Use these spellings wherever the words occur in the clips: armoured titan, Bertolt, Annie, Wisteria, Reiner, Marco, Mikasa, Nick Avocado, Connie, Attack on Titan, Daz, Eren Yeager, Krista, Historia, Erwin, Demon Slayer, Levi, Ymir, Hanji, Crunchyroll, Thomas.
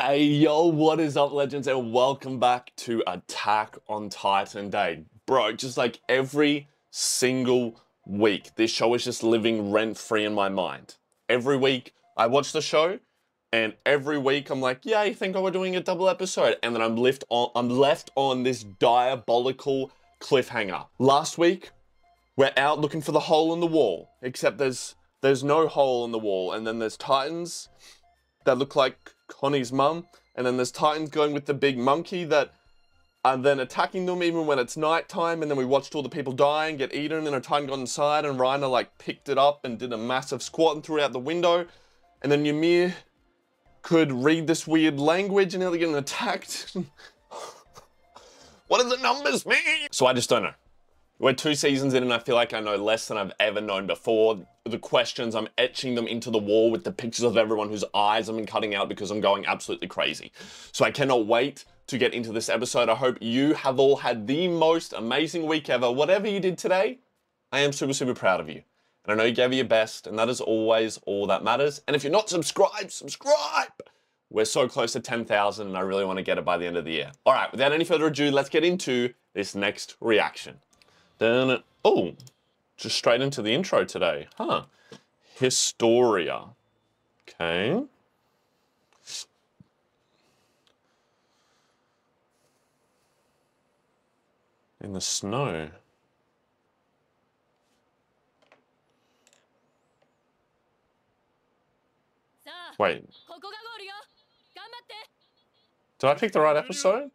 Hey yo, what is up, legends, and welcome back to Attack on Titan Day. Bro, just like every single week, this show is just living rent-free in my mind. Every week I watch the show, and every week I'm like, yeah, I think we're doing a double episode, and then I'm left on this diabolical cliffhanger. Last week, we're out looking for the hole in the wall, except there's no hole in the wall, and then there's Titans that look like Connie's mum, and then there's Titans going with the big monkey that are then attacking them even when it's night time, and then we watched all the people die and get eaten, and a Titan got inside, and Reiner like picked it up and did a massive squat and threw it out the window, and then Ymir could read this weird language and they're getting attacked. What do the numbers mean? So I just don't know. We're 2 seasons in and I feel like I know less than I've ever known before. The questions, I'm etching them into the wall with the pictures of everyone whose eyes I've been cutting out because I'm going absolutely crazy. So I cannot wait to get into this episode. I hope you have all had the most amazing week ever. Whatever you did today, I am super, super proud of you. And I know you gave it your best, and that is always all that matters. And if you're not subscribed, subscribe! We're so close to 10,000 and I really want to get it by the end of the year. All right, without any further ado, let's get into this next reaction. Then, oh, just straight into the intro today, huh? Historia, okay. In the snow. Wait. Did I pick the right episode?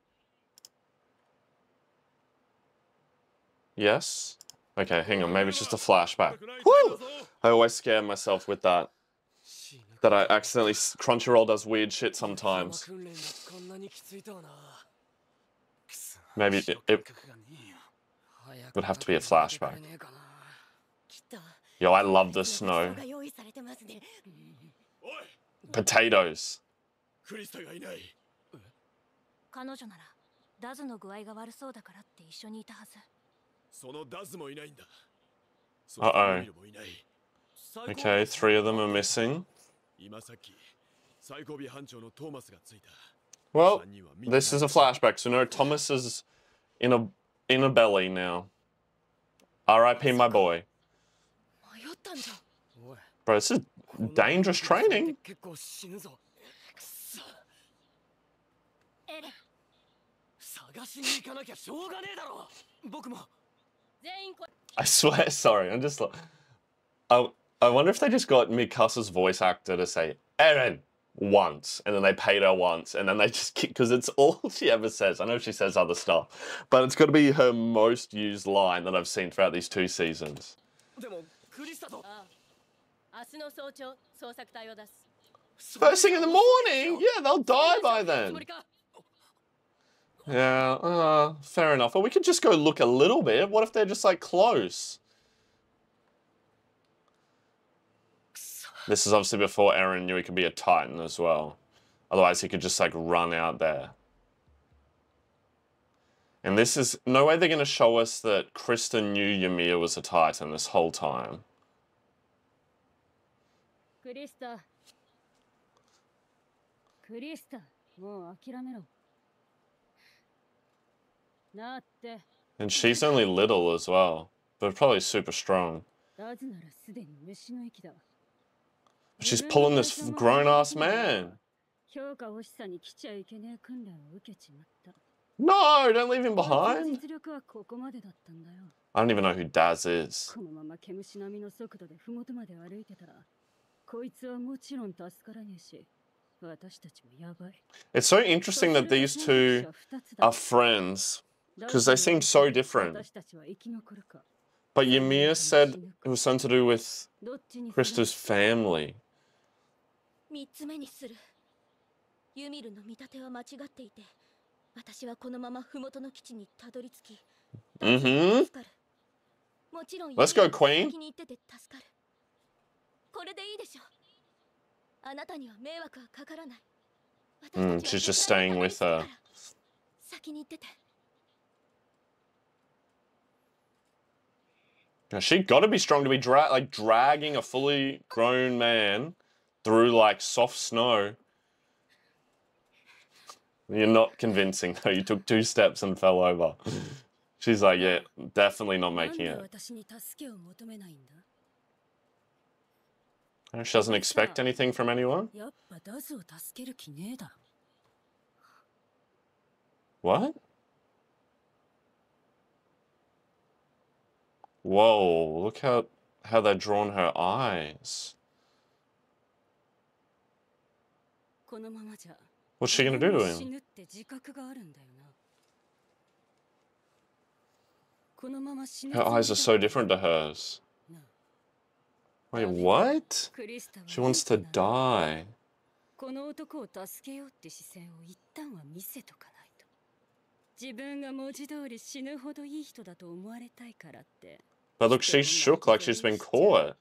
Yes? Okay, hang on, maybe it's just a flashback. Woo! I always scare myself with that. That I accidentally... Crunchyroll does weird shit sometimes. Maybe it would have to be a flashback. Yo, I love the snow. Potatoes. Uh-oh. Okay, 3 of them are missing. Well, this is a flashback, so no, Thomas is in a belly now. R.I.P. my boy. Bro, this is dangerous training. I swear, sorry, I'm just like... I wonder if they just got Mikasa's voice actor to say, Eren, once, and then they paid her once, and then they just keep... Because it's all she ever says. I know she says other stuff, but it's got to be her most used line that I've seen throughout these 2 seasons. First thing in the morning? Yeah, they'll die by then. Yeah, fair enough. Or we could just go look a little bit. What if they're just like close? This is obviously before Eren knew he could be a Titan as well. Otherwise he could just like run out there. And this is no way they're going to show us that Krista knew Ymir was a Titan this whole time. Krista, well, and she's only little as well, but probably super strong. But she's pulling this grown-ass man. No, don't leave him behind. I don't even know who Daz is. It's so interesting that these two are friends, because they seem so different. But Ymir said it was something to do with Krista's family. Mm-hmm. Let's go, Queen. She's just staying with her. Now, she got to be strong to be dragging a fully grown man through like soft snow. You're not convincing, though. You took 2 steps and fell over. She's like, yeah, definitely not making it. She doesn't expect anything from anyone? What? Whoa, look how they've drawn her eyes. What's she going to do to him? Her eyes are so different to hers. Wait, what? She wants to die. But look, she's shook like she's been caught.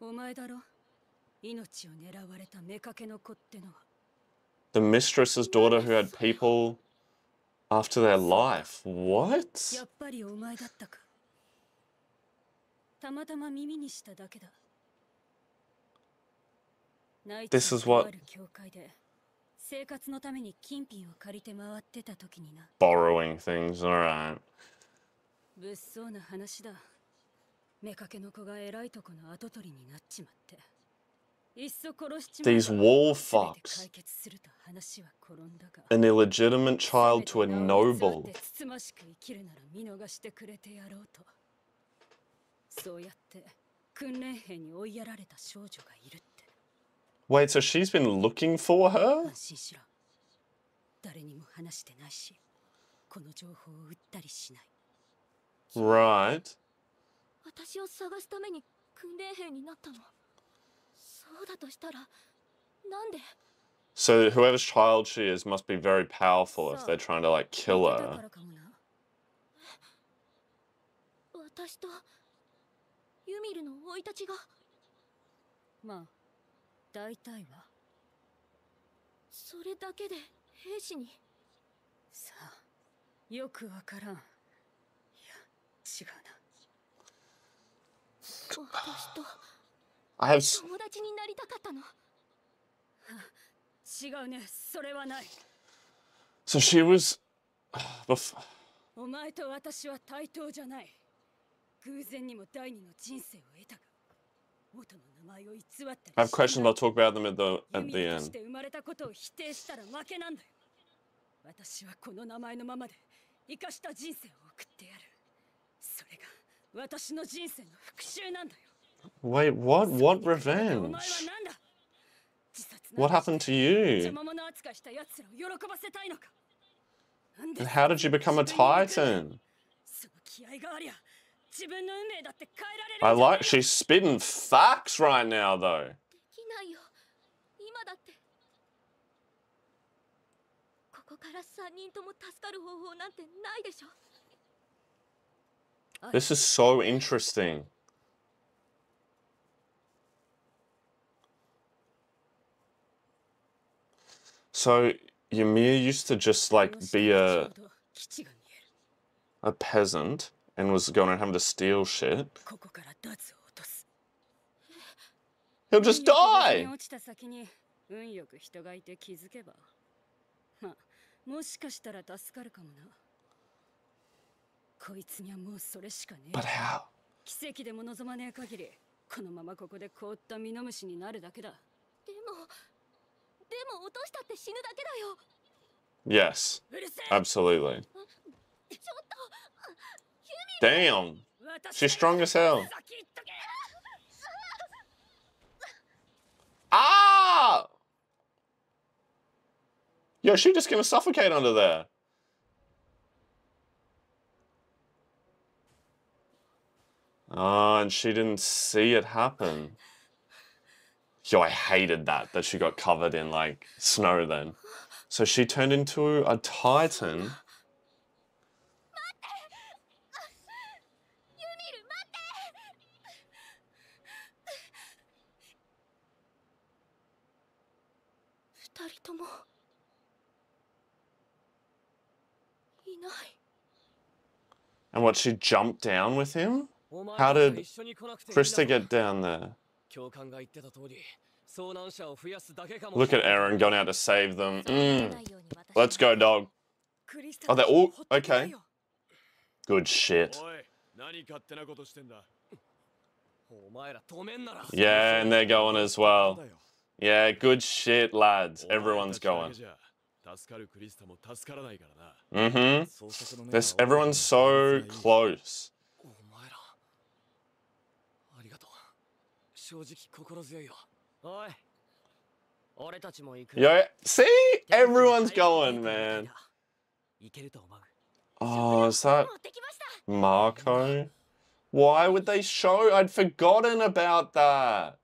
The mistress's daughter who had people after their life. What? This is what... borrowing things, alright. These wall fucks. An illegitimate child to a noble. Wait, so she's been looking for her? Right. So whoever's child she is must be very powerful if they're trying to, like, kill her. I have. So she was. I have questions. I'll talk about them at the end. Wait, what? What revenge? What happened to you? And how did you become a Titan? I like, she's spitting facts right now, though. This is so interesting. So Ymir used to just, like, be a peasant and was going and having to steal shit. He'll just die! But how? Yes, absolutely. Damn, she's strong as hell. Ah! Yo, she's just gonna suffocate under there. Oh, and she didn't see it happen. Yo, I hated that she got covered in, like, snow then. So she turned into a Titan. 二人ともいない。 And what, she jumped down with him? How did Krista get down there? Look at Eren going out to save them. Let's go, dog. Oh, they're all... Okay. Good shit. Yeah, and they're going as well. Yeah, good shit, lads. Everyone's going. Everyone's so close. Yo, see? Everyone's going, man. Oh, is that Marco? Why would they show? I'd forgotten about that.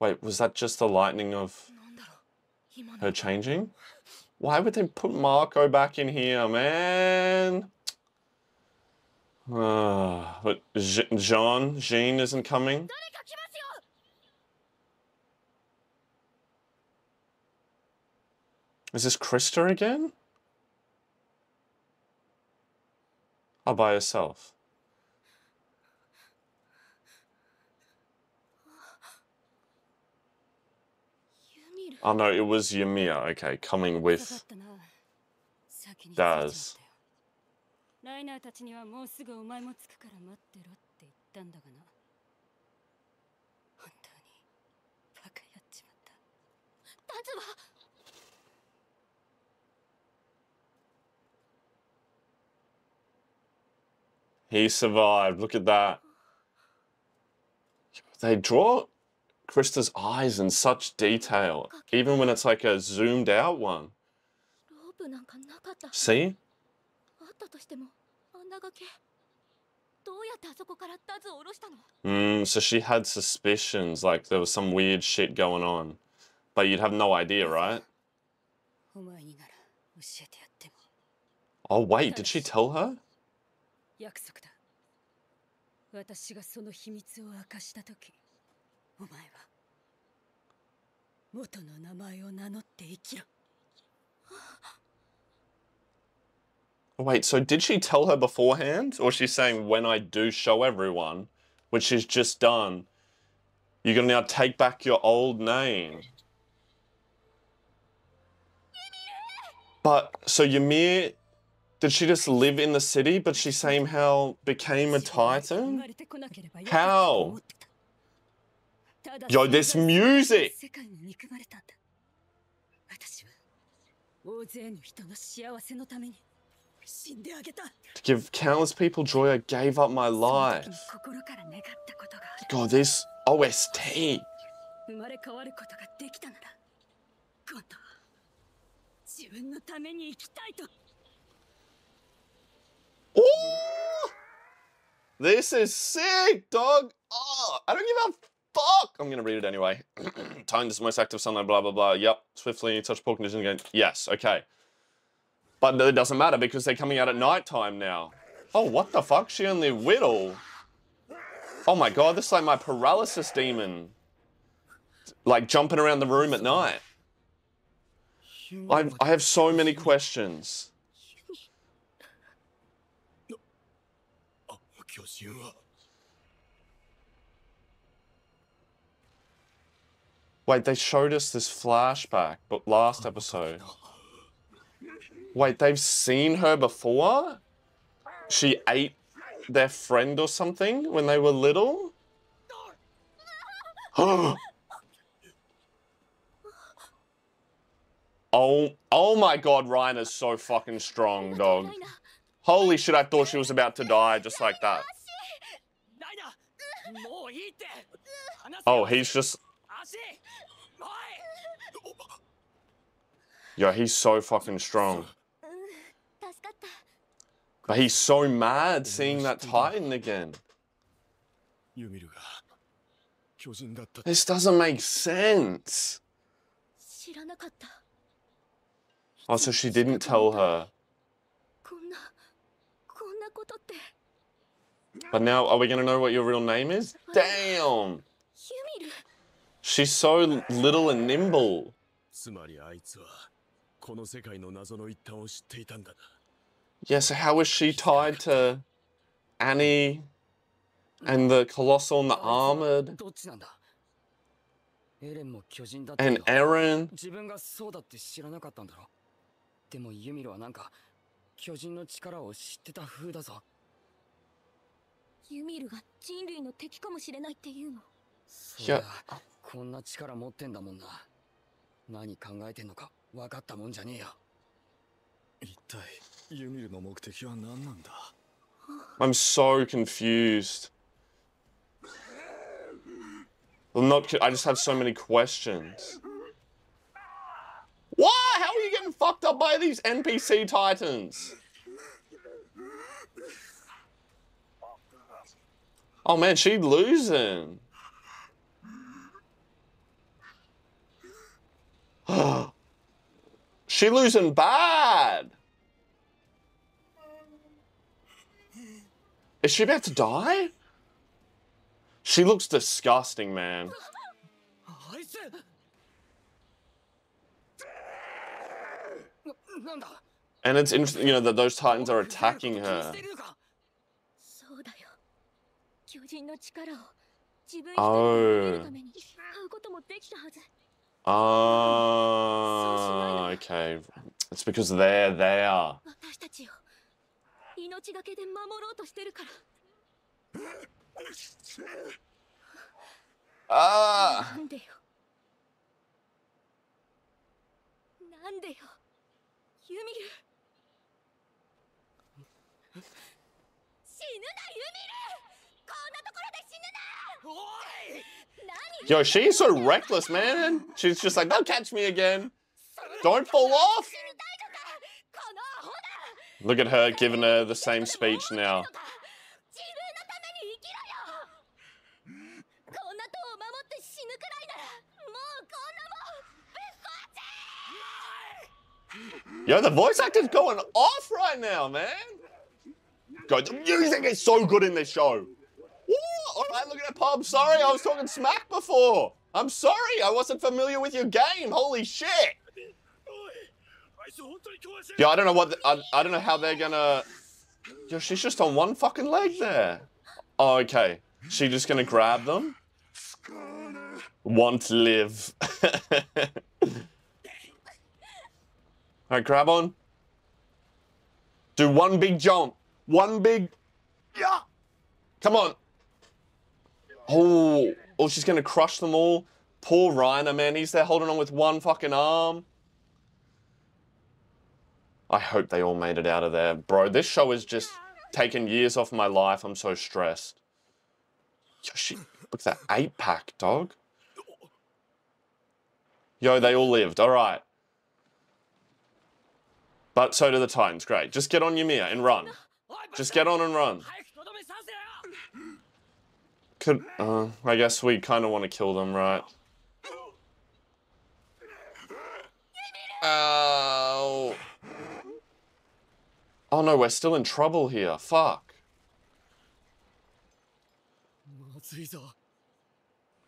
Wait, was that just the lightning of her changing? Why would they put Marco back in here, man? But Jean isn't coming. Is this Krista again? Oh, by herself. Oh no, it was Ymir. Okay, coming with Daz. He survived. Look at that. They draw Krista's eyes in such detail, even when it's like a zoomed out one. See? So she had suspicions, like there was some weird shit going on. But you'd have no idea, right? Oh wait, did she tell her? Wait, so did she tell her beforehand? Or she's saying, when I do show everyone, which she's just done, you're going to now take back your old name. But, so Ymir, did she just live in the city, but she somehow became a Titan? How? Yo, this music! To give countless people joy, I gave up my life. God, this OST. Oh! This is sick, dog. Oh, I don't give a fuck! I'm gonna read it anyway. Titan is the most active sunlight, blah, blah, blah. Yep, swiftly, touch poor condition again. Yes, okay. But it doesn't matter because they're coming out at night time now. Oh, what the fuck? She only whittle. Oh my god, this is like my paralysis demon. Like jumping around the room at night. I have so many questions. Wait, they showed us this flashback, but last episode. Wait, they've seen her before? She ate their friend or something when they were little? Oh my god, Reiner's so fucking strong, dog. Holy shit, I thought she was about to die just like that. Oh, he's just... Yo, he's so fucking strong. But he's so mad seeing that Titan again. This doesn't make sense. Oh, so she didn't tell her. But now, are we gonna know what your real name is? Damn! She's so little and nimble. Yeah, so how is she tied to Annie and the Colossal and the Armored? And Eren? Yeah. I'm so confused. I just have so many questions. Why? How are you getting fucked up by these NPC titans? Oh man, she's losing. She losing bad. Is she about to die? She looks disgusting, man. And it's interesting, you know, that those titans are attacking her. Oh. Oh, okay. It's because they're there. Ah. Yo, she's so reckless, man. She's just like, don't catch me again. Don't fall off. Look at her giving her the same speech now. Yo, the voice actor's going off right now, man. God, the music is so good in this show. Ooh, all right, look at that pub. Sorry, I was talking smack before. I'm sorry, I wasn't familiar with your game. Holy shit. Yo, I don't know what... I don't know how they're gonna... Yo, she's just on one fucking leg there. Oh, okay. She's just gonna grab them. Want to live. All right, grab on. Do one big jump. One big... Yeah. Come on. Oh. Oh, she's going to crush them all. Poor Reiner, man. He's there holding on with one fucking arm. I hope they all made it out of there. Bro, this show has just taken years off my life. I'm so stressed. Yo, she... Look at that 8-pack, dog. Yo, they all lived. All right. But so do the Titans. Great. Just get on Ymir and run. Just get on and run. Could... I guess we kind of want to kill them, right? Ow. Oh no, we're still in trouble here. Fuck.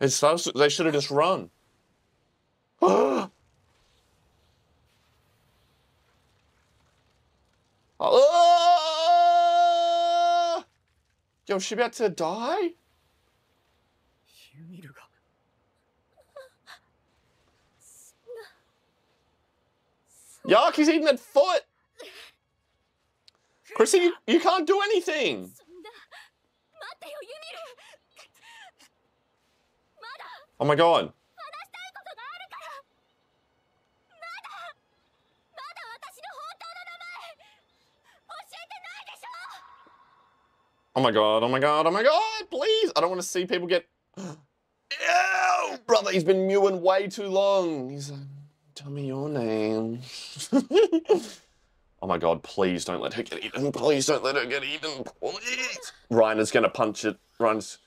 It's those, they should have just run. Oh! Yo, is she about to die? Yuck, he's eating that foot! Krista, you can't do anything! Oh my god. Oh my god, oh my god, oh my god, please! I don't want to see people get... Ew! Brother, he's been mewing way too long. He's like, tell me your name. Oh my god, please don't let her get eaten. Please don't let her get eaten, please! Reiner's gonna punch it. Reiner's...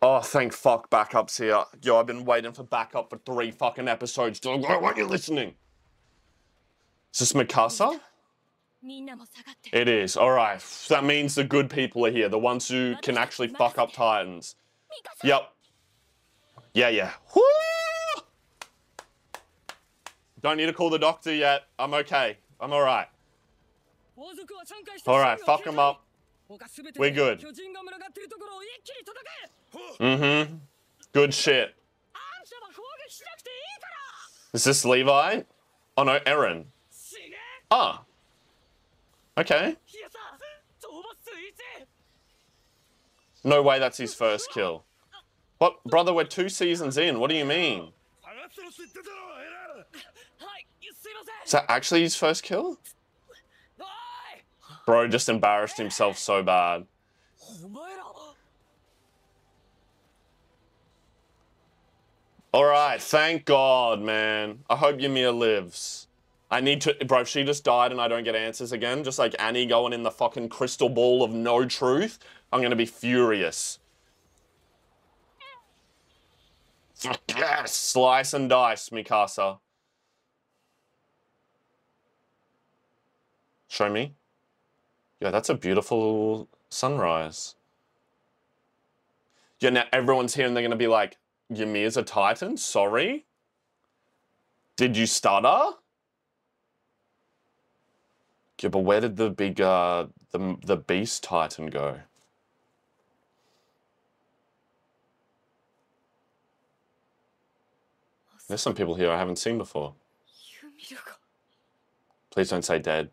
Oh, thank fuck, backup's here. Yo, I've been waiting for backup for 3 fucking episodes, dog. Why aren't you listening? Is this Mikasa? It is. All right. That means the good people are here. The ones who can actually fuck up titans. Yep. Yeah, yeah. Woo! Don't need to call the doctor yet. I'm okay. I'm all right. All right, fuck him up. We're good. Mm-hmm. Good shit. Is this Levi? Oh no, Eren. Ah. Okay. No way that's his first kill. What? Brother, we're 2 seasons in. What do you mean? Is that actually his first kill? Bro just embarrassed himself so bad. Alright, thank God, man. I hope Ymir lives. I need to... Bro, if she just died and I don't get answers again, just like Annie going in the fucking crystal ball of no truth, I'm gonna be furious. Fuck yes! Slice and dice, Mikasa. Show me. Yeah, that's a beautiful sunrise. Yeah, now everyone's here and they're gonna be like, Ymir's a Titan? Sorry? Did you stutter? Yeah, but where did the big, the beast Titan go? There's some people here I haven't seen before. Please don't say dead.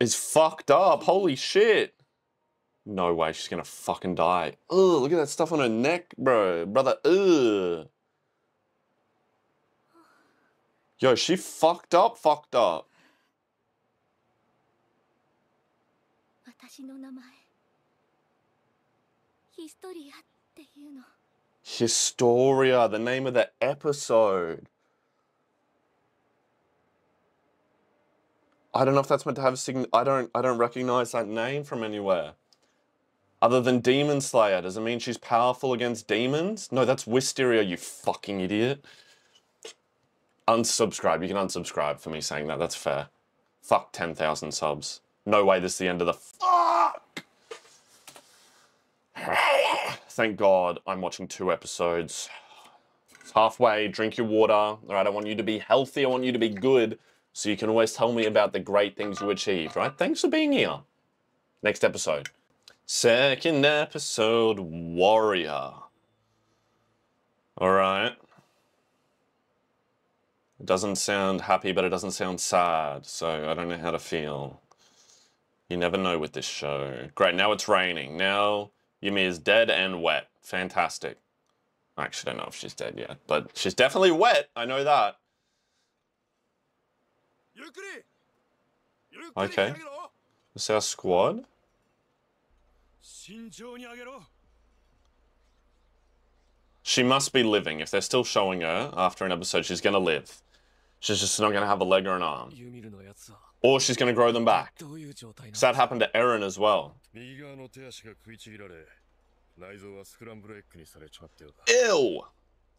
It's fucked up. Holy shit. No way. She's going to fucking die. Ugh, look at that stuff on her neck, bro. Brother, ugh. Yo, she fucked up, fucked up. Historia, the name of the episode. I don't know if that's meant to have sign. I don't recognize that name from anywhere. Other than Demon Slayer, does it mean she's powerful against demons? No, that's Wisteria, you fucking idiot. Unsubscribe. You can unsubscribe for me saying that. That's fair. Fuck 10,000 subs. No way. This is the end of the fuck. Thank God I'm watching 2 episodes. It's halfway. Drink your water. All right. I want you to be healthy. I want you to be good. So you can always tell me about the great things you achieved, right? Thanks for being here. Next episode. Second episode, Warrior. All right. It doesn't sound happy, but it doesn't sound sad. So I don't know how to feel. You never know with this show. Great, now it's raining. Now Ymir is dead and wet. Fantastic. I actually don't know if she's dead yet, but she's definitely wet. I know that. Okay. This is our squad. She must be living. If they're still showing her after an episode, she's going to live. She's just not going to have a leg or an arm. Or she's going to grow them back. Because that happened to Eren as well. Ew!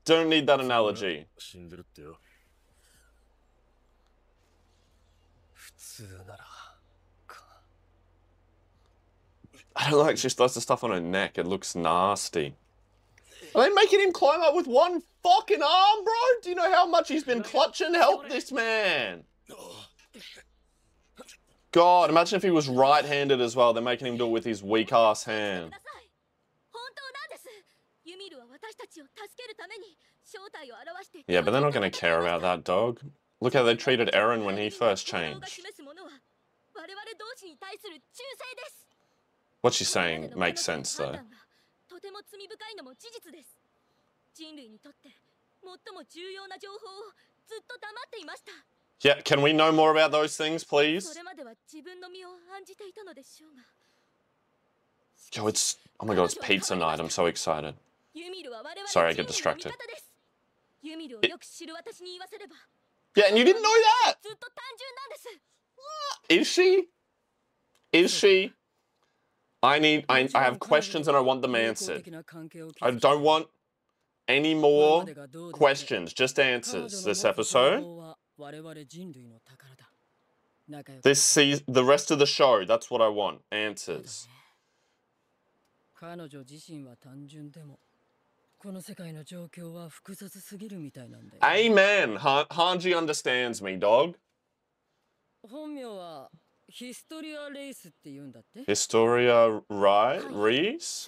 Don't need that analogy. I don't like just lots of stuff on her neck. It looks nasty. Are they making him climb up with one fucking arm, bro? Do you know how much he's been clutching? Help this man. God, imagine if he was right-handed as well. They're making him do it with his weak-ass hand. Yeah, but they're not going to care about that dog. Look how they treated Eren when he first changed. What she's saying makes sense, though. Yeah, can we know more about those things, please? Yo, it's... Oh my God, it's pizza night. I'm so excited. Sorry, I get distracted. Yeah, and you didn't know that! Is she? Is she? I have questions and I want them answered. I don't want any more questions, just answers this episode. This season, the rest of the show, that's what I want, answers. Amen. Hanji understands me, dog. Historia Reese?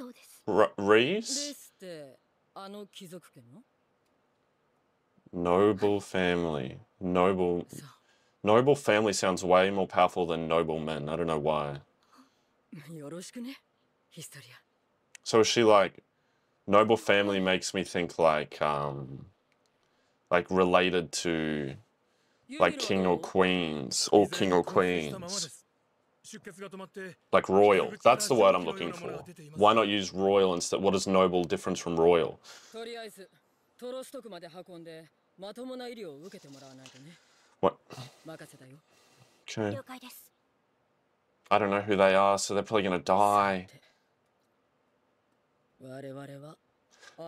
Reese? Noble family. Noble family sounds way more powerful than noble men. I don't know why. So is she like... Noble family makes me think like related to like king or queens, all king or queens. Like royal. That's the word I'm looking for. Why not use royal instead? What is noble different from royal? What? Okay. I don't know who they are, so they're probably gonna die.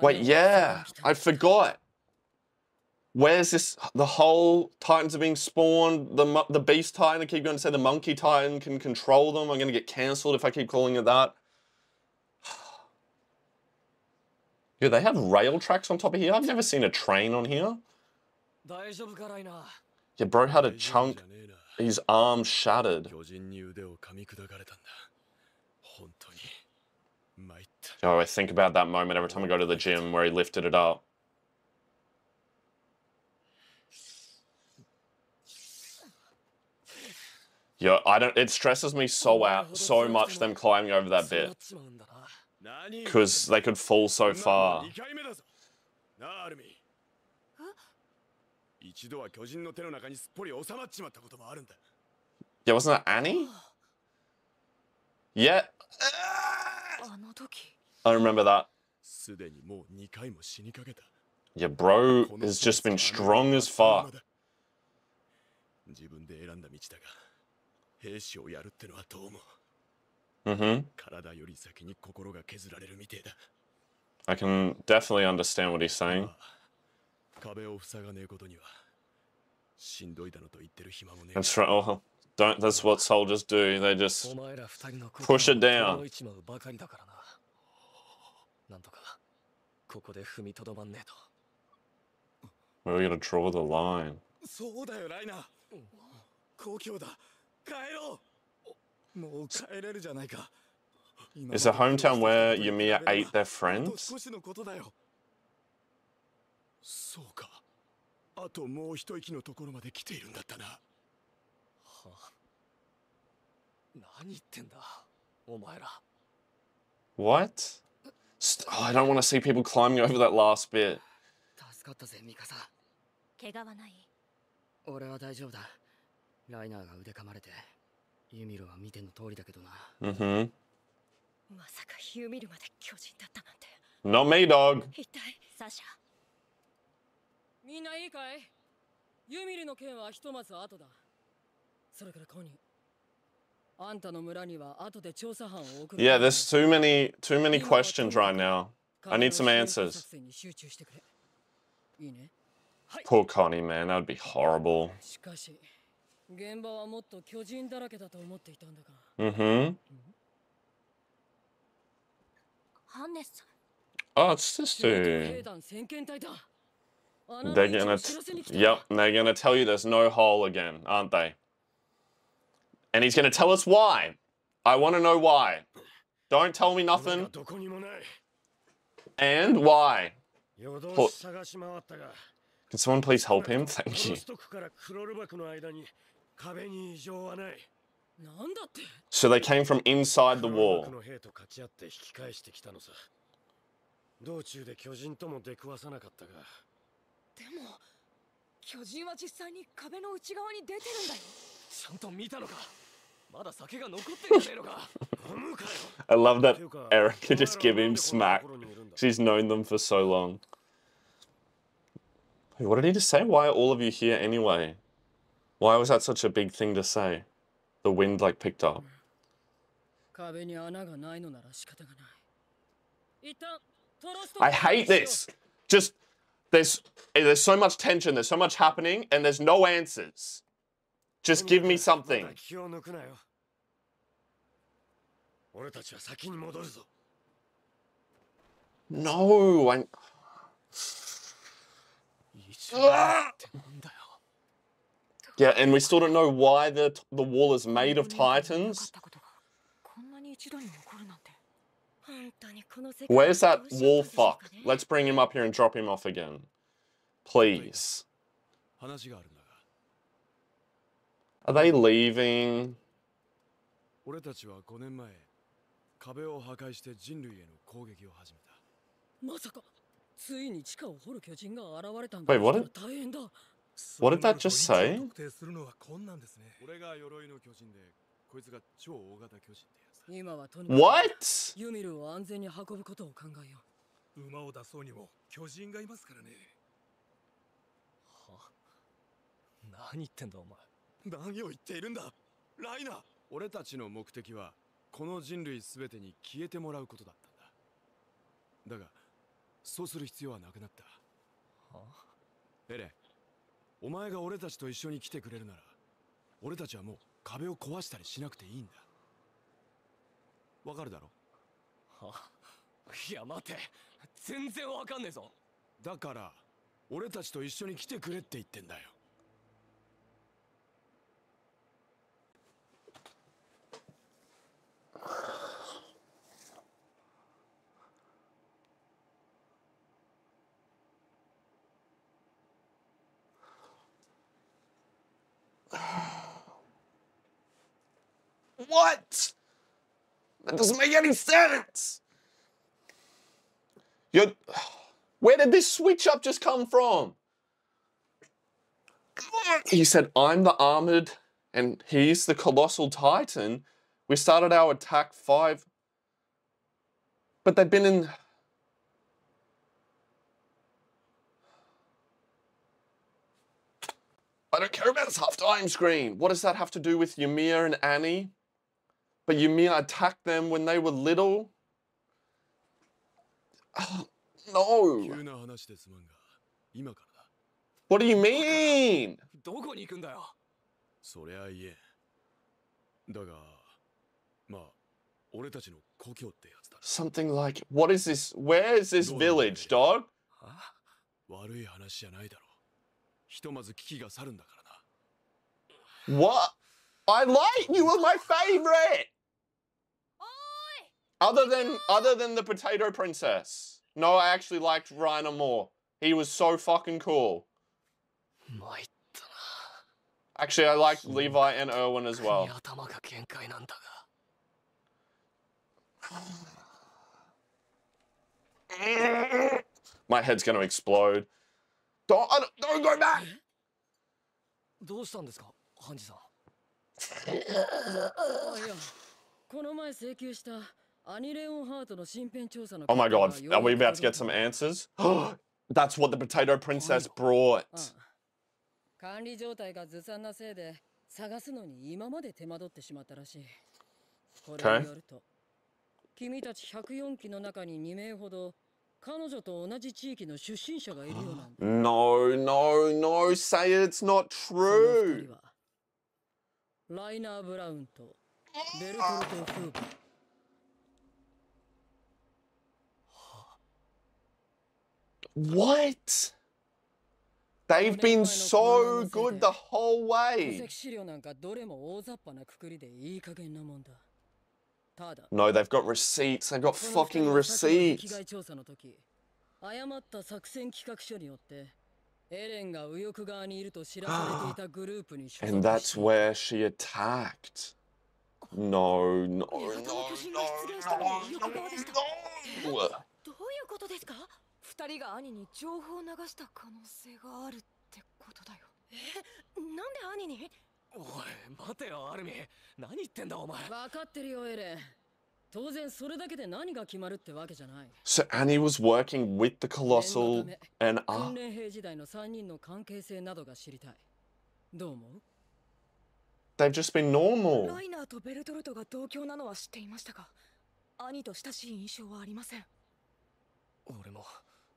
Wait, yeah, I forgot. Where's this? The whole Titans are being spawned. The beast Titan. I keep going to say the monkey Titan can control them. I'm gonna get cancelled if I keep calling it that. Yeah, they have rail tracks on top of here. I've never seen a train on here. Yeah, bro had a chunk. His arm shattered. Oh, I think about that moment every time I go to the gym where he lifted it up. Yeah, I don't. It stresses me so much them climbing over that bit because they could fall so far. Yeah, wasn't that Annie? Yeah. I remember that. Yeah, bro has just been strong as fuck. I can definitely understand what he's saying. That's right. Oh, don't. That's what soldiers do. They just push it down. Where are we gonna draw the line? Is the hometown where Ymir ate their friends? What? Oh, I don't want to see people climbing over that last bit. Not me, dog. Yeah, there's too many questions right now. I need some answers. Poor Connie, man, that would be horrible. Oh, it's this dude. They're gonna, yep, they're gonna tell you there's no hole again, aren't they? And he's gonna tell us why. I want to know why. Don't tell me nothing. And why? Can someone please help him? Thank you. So they came from inside the wall. I love that Eren could just give him smack. She's known them for so long. Hey, what did he just say? Why are all of you here anyway? Why was that such a big thing to say? The wind like picked up. I hate this. Just there's so much tension. There's so much happening, and there's no answers. Just give me something. No, I. Yeah, and we still don't know why the wall is made of titans. Where's that wall fuck? Let's bring him up here and drop him off again. Please. Are they leaving? Wait, what did that just say? What? What? That doesn't make any sense. Where did this switch up just come from? He said, I'm the armored and he's the colossal titan. We started our attack 5. But they've been in... I don't care about his half-time screen. What does that have to do with Ymir and Annie? But Ymir attacked them when they were little? Oh, no. What do you mean? Something like, what is this? Where is this village, dog? What? I like you were my favorite. Other than the Potato Princess. No, I actually liked Reiner more. He was so fucking cool. Actually, I liked Levi and Erwin as well. My head's gonna explode. Don't go back. Oh my god, are we about to get some answers? That's what the Potato Princess brought. Okay. No, say it, it's not true. What? They've been so good the whole way. No, they've got receipts. They've got fucking receipts. And that's where she attacked. No. So Annie was working with the Colossal and they've just been normal.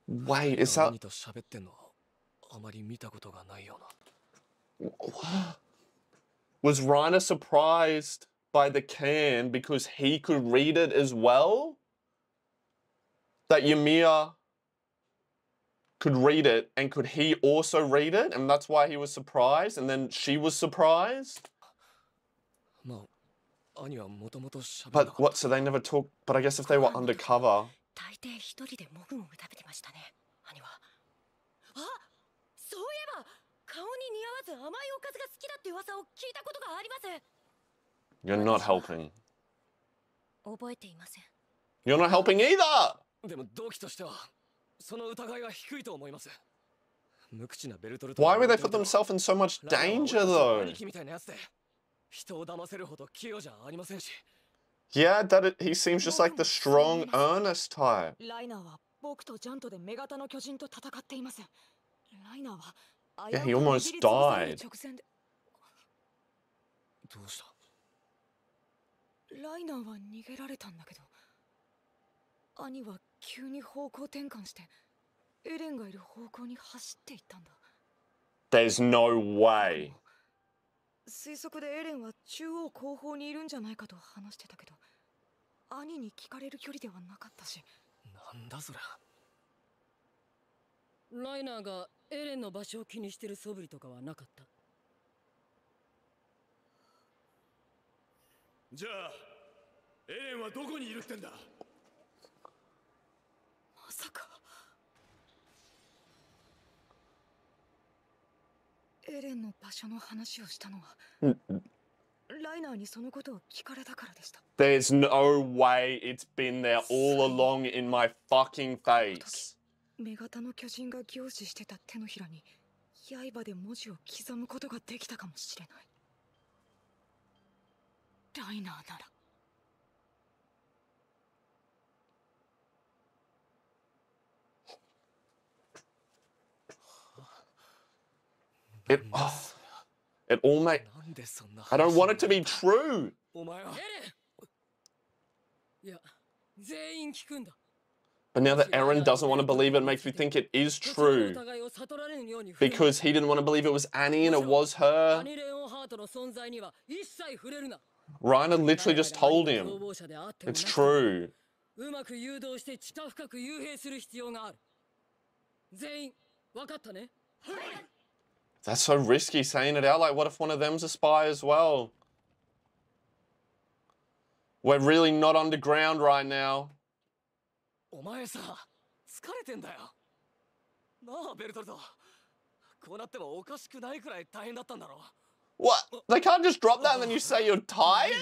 Wait, is that... Was Reiner surprised by the can because he could read it as well? That Ymir could read it, and could he also read it? And that's why he was surprised, and then she was surprised? But what, so they never talked, but I guess if they were undercover... You're not helping. You're not helping either! Why would they put themselves in so much danger, though? Yeah, that it, he seems just like the strong, earnest type. Yeah, he almost died. There's no way. There's no way it's been there all along in my fucking face. It all makes... I don't want it to be true! But now that Eren doesn't want to believe it, makes me think it is true. Because he didn't want to believe it was Annie and it was her. Reiner literally just told him. It's true. That's so risky saying it out. Like, what if one of them's a spy as well? We're really not underground right now. What? They can't just drop that and then you say you're tired?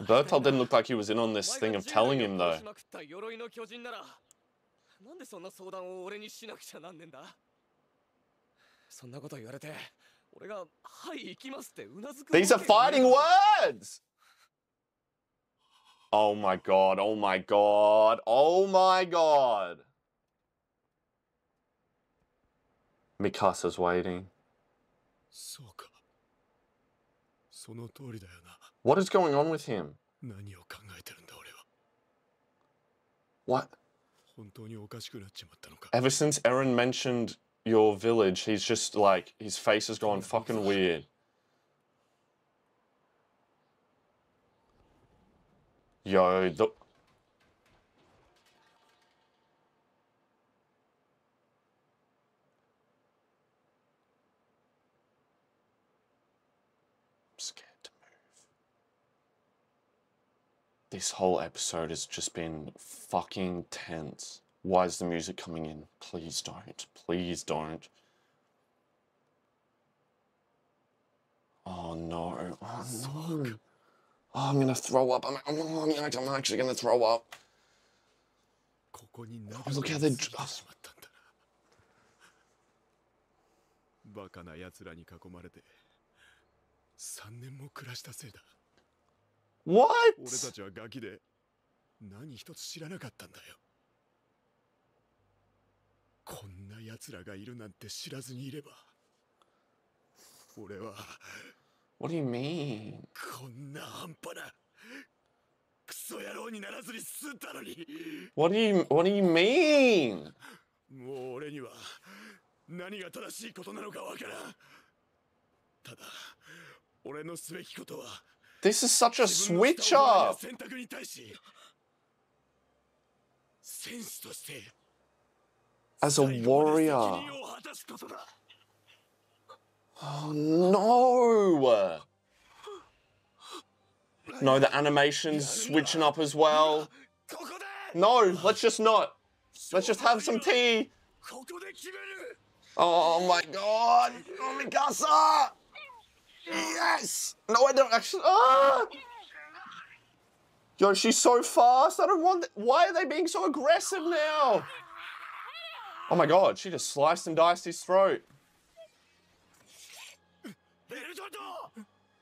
Bertolt didn't look like he was in on this thing of telling him, though. These are fighting words! Oh my god, oh my god, oh my god! Mikasa's waiting. What is going on with him? What? Ever since Eren mentioned your village, he's just like, his face has gone fucking weird. Yo, the... This whole episode has just been fucking tense. Why is the music coming in? Please don't. Please don't. Oh no. Oh no. Oh, I'm gonna throw up. I'm actually gonna throw up. Oh, look how they just... What? What do you mean? What do you mean? This is such a switch up! as a warrior. Oh no! No, the animation's switching up as well. No, let's just not. Let's just have some tea. Oh my god! Oh, Mikasa! Yes! No, I don't actually. Ah! Yo, she's so fast. I don't want. Why are they being so aggressive now? Oh my god, she just sliced and diced his throat.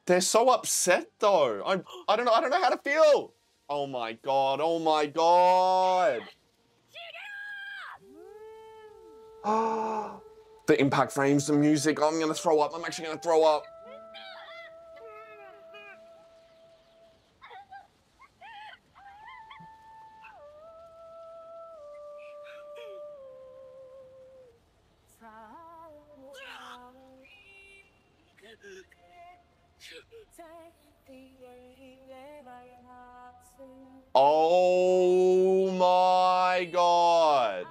They're so upset though. I don't know how to feel. Oh my god. Oh my god. The impact frames, the music. Oh, I'm gonna throw up. I'm actually gonna throw up. Oh my god.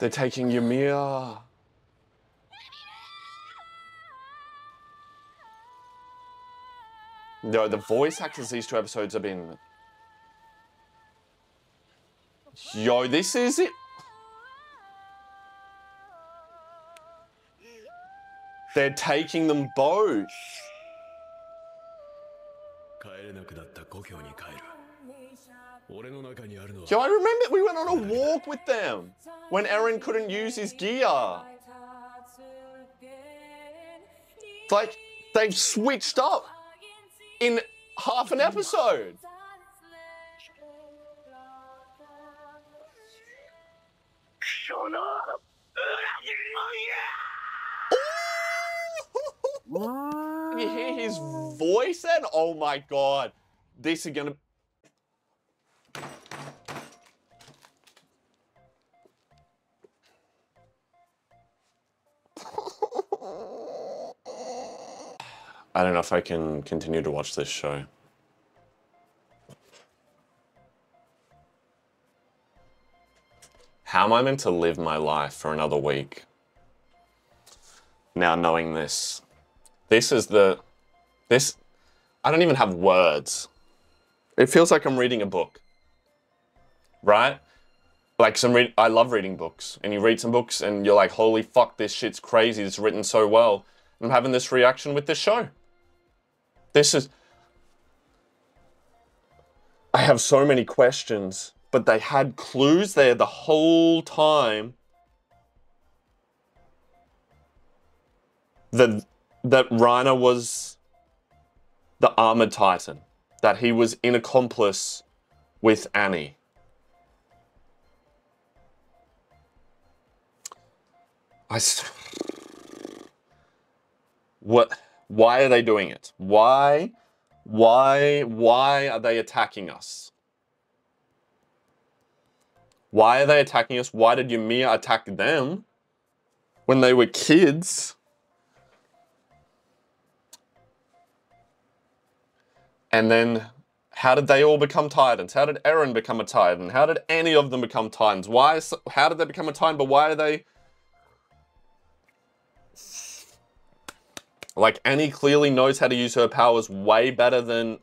They're taking Ymir. No, the voice actors these two episodes have been... Yo, this is it. They're taking them both. Yo, I remember we went on a walk with them when Eren couldn't use his gear. Like, they've switched up in half an episode. Can you hear his voice then? Oh my god. This is gonna... I don't know if I can continue to watch this show. How am I meant to live my life for another week? Now knowing this. This, I don't even have words. It feels like I'm reading a book, right? Like I love reading books, and you read some books and you're like, holy fuck, this shit's crazy, it's written so well. I'm having this reaction with this show. This is, I have so many questions, but they had clues there the whole time. That Reiner was the armored titan, that he was an accomplice with Annie. What? Why are they doing it? Why are they attacking us? Why are they attacking us? Why did Ymir attack them when they were kids? And then, how did they all become titans? How did Eren become a titan? How did any of them become titans? Why? How did they become a titan, but why are they... Like, Annie clearly knows how to use her powers way better than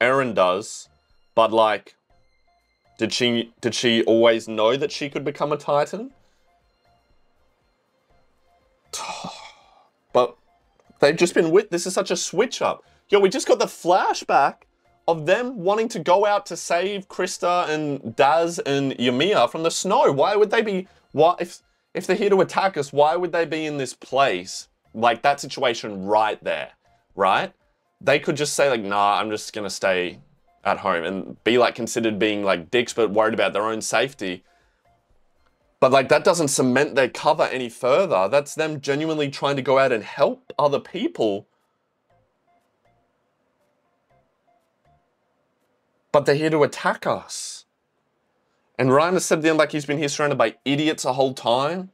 Eren does, but like, did she always know that she could become a titan? But they've just been with... This is such a switch up. Yo, we just got the flashback of them wanting to go out to save Krista and Daz and Ymir from the snow. Why would they be, if they're here to attack us, why would they be in this place? Like that situation right there, right? They could just say like, nah, I'm just gonna stay at home and be like considered being like dicks, but worried about their own safety. But like that doesn't cement their cover any further. That's them genuinely trying to go out and help other people. But they're here to attack us. And Reiner said then like he's been here surrounded by idiots the whole time.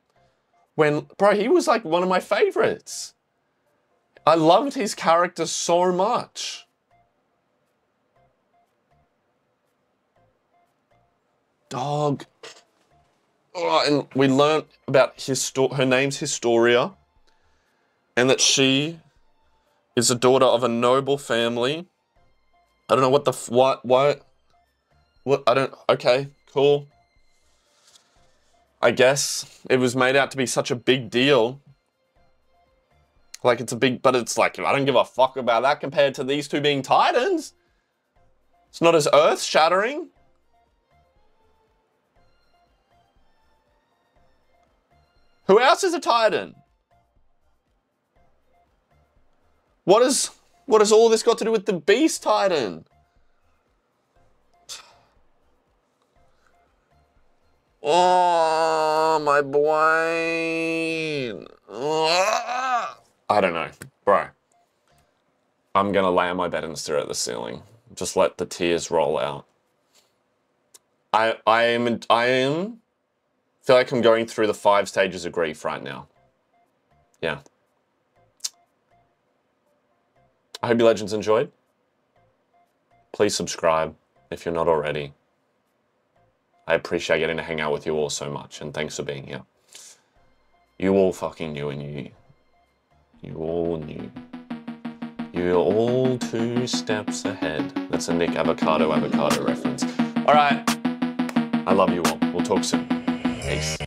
When, bro, he was like one of my favorites. I loved his character so much. dog. Oh, and we learned about her name's Historia, and that she is the daughter of a noble family. I don't know what the what I don't. Okay, cool. I guess it was made out to be such a big deal. Like it's a big, but it's like I don't give a fuck about that compared to these two being Titans. It's not as earth-shattering. Who else is a Titan? What has all this got to do with the Beast Titan? Oh, my boy. I don't know, bro. I'm gonna lay on my bed and stare at the ceiling. Just let the tears roll out. I feel like I'm going through the 5 stages of grief right now. Yeah. I hope you legends enjoyed. Please subscribe if you're not already. I appreciate getting to hang out with you all so much, and thanks for being here. You all fucking knew, and you all knew. You're all 2 steps ahead. That's a Nick Avocado reference. All right. I love you all. We'll talk soon. Peace.